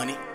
money.